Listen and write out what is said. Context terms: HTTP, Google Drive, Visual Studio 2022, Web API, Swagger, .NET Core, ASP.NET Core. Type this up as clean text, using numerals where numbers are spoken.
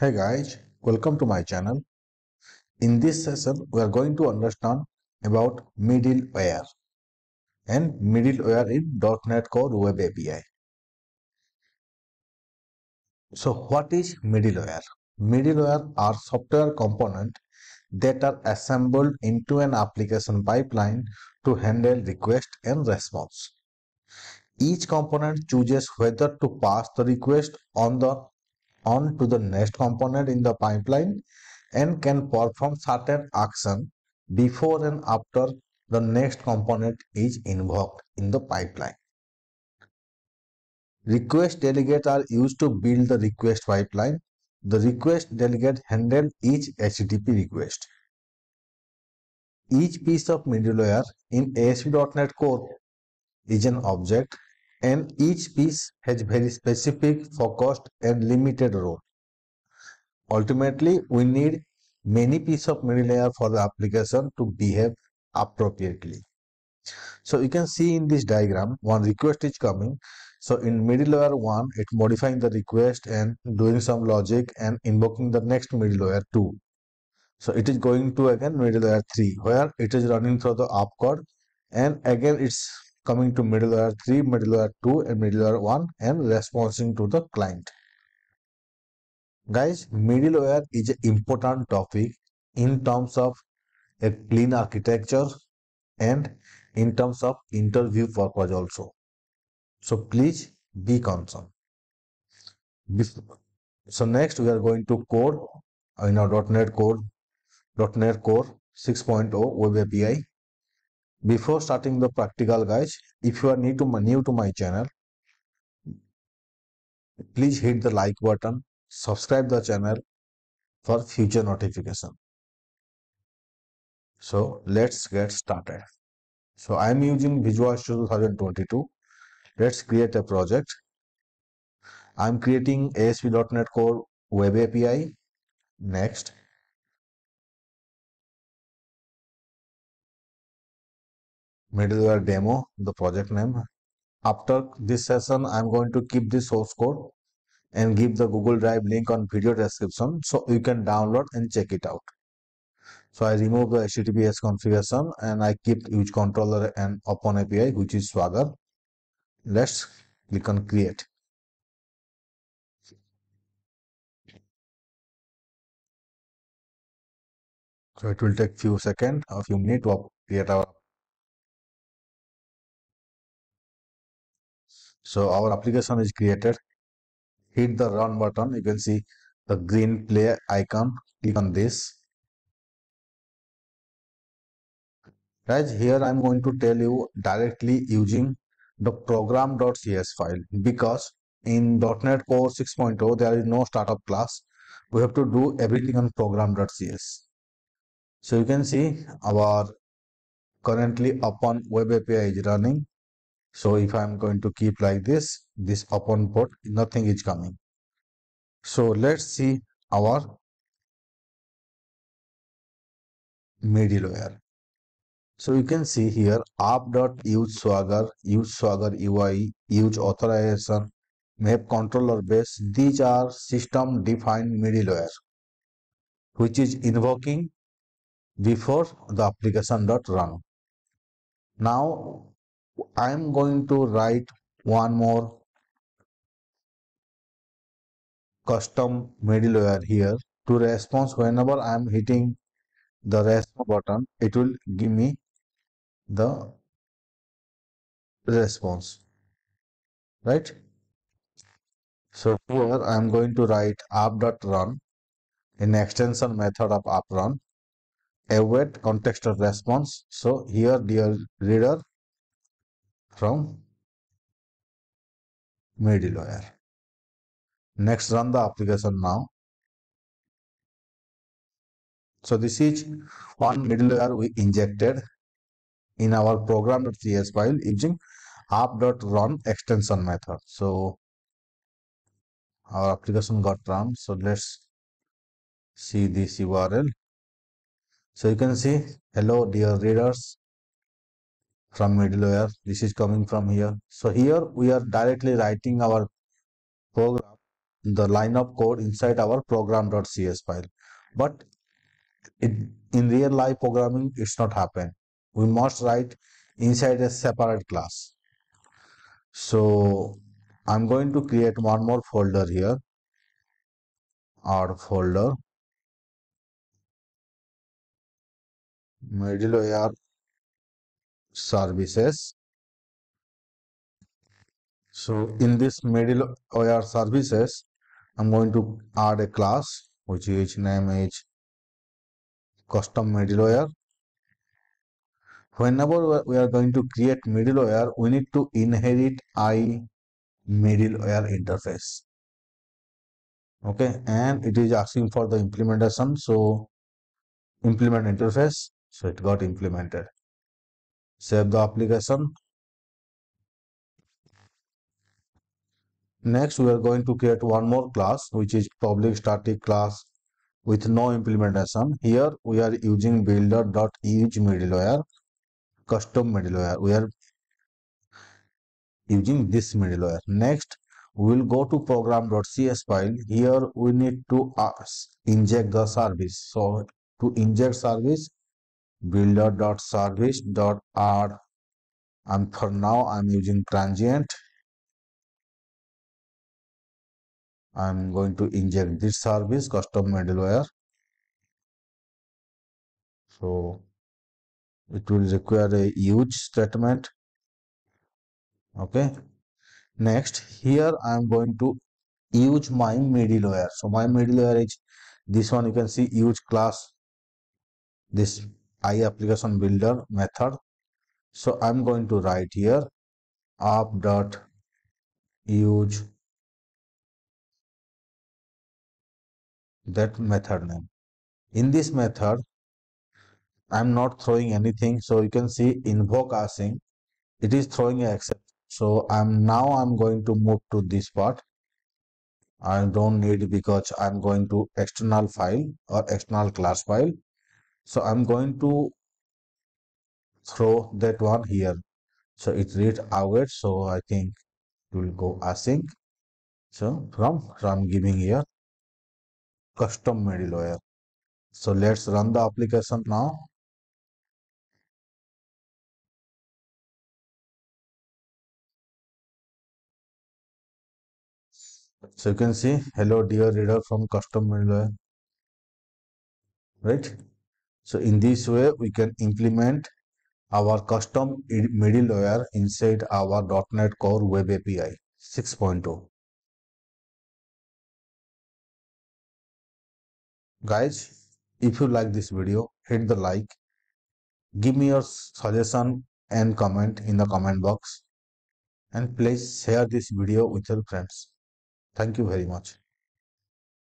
Hey guys, welcome to my channel. In this session, we are going to understand about middleware and middleware in .NET Core Web API. So what is middleware? Middleware are software components that are assembled into an application pipeline to handle request and response. Each component chooses whether to pass the request on to the next component in the pipeline and can perform certain action before and after the next component is invoked in the pipeline. Request delegates are used to build the request pipeline. The request delegate handles each HTTP request. Each piece of middleware in ASP.NET Core is an object, and each piece has very specific, focused and limited role. Ultimately, we need many pieces of middleware for the application to behave appropriately. So you can see in this diagram, one request is coming. So in middleware 1, it modifying the request and doing some logic and invoking the next middleware 2. So it is going to again middleware 3, where it is running through the app code, and again it's coming to middleware 3, middleware 2 and middleware 1 and responding to the client. Guys, middleware is an important topic in terms of a clean architecture and in terms of interview purpose also. So please be concerned. So next we are going to code in our .NET Core 6.0 Web API. Before starting the practical, guys, if you are new to my channel, please hit the like button, subscribe the channel for future notification. So let's get started. So I am using Visual Studio 2022. Let's create a project. I am creating ASP.NET Core Web API. Next. Middleware demo, the project name. After this session, I am going to keep this source code and give the Google Drive link on video description so you can download and check it out. So I remove the HTTPS configuration and I keep use controller and open API, which is Swagger. Let's click on create. So it will take few seconds or few minutes to create our. So our application is created. Hit the run button. You can see the green play icon. Click on this. Guys, here I am going to tell you directly using the program.cs file, because in .NET Core 6.0 there is no startup class. We have to do everything on program.cs. So you can see our currently open web API is running. So if I am going to keep like this, this open port, nothing is coming. So let's see our middleware. So you can see here app.useSwagger, useSwagger UI, useAuthorization, map controller base. These are system defined middleware, which is invoking before the application.run. Now I am going to write one more custom middleware here to respond. Whenever I am hitting the response button, it will give me the response, right? So here I am going to write app.run, an extension method of app run, await contextual response. So here, dear reader, from middleware. Next, run the application now. So this is one middleware we injected in our program.cs file using app.run extension method. So our application got run. So let's see this URL. So you can see, hello dear readers from middleware. This is coming from here. So here we are directly writing our program the line of code inside our program.cs file. But in real life programming, it's not happen. We must write inside a separate class. So I'm going to create one more folder here. Our folder middleware services. So in this middleware services, I'm going to add a class which is name is custom middleware. Whenever we are going to create middleware, we need to inherit IMiddleware interface. Okay, and it is asking for the implementation. So implement interface. So it got implemented. Save the application. Next, we are going to create one more class, which is public static class with no implementation. Here we are using builder.useMiddleware, custom middleware. We are using this middleware. Next, we will go to program.cs file. Here we need to inject the service. So to inject service, builder.service.r, and for now I'm using transient. I'm going to inject this service, custom middleware. So it will require a use statement. Okay, next here I'm going to use my middleware. So my middleware is this one. You can see use class, this iApplication builder method. So I'm going to write here app dot use that method name. In this method, I'm not throwing anything. So you can see invoke async, it is throwing an exception. So I'm going to move to this part. I don't need, because I'm going to external file or external class file. So I'm going to throw that one here. So it reads await. So I think it will go async. So from giving here custom middleware. So let's run the application now. So you can see, hello dear reader from custom middleware, right? So in this way, we can implement our custom middleware inside our .NET Core Web API 6.0. Guys, if you like this video, hit the like, give me your suggestion and comment in the comment box, and please share this video with your friends. Thank you very much.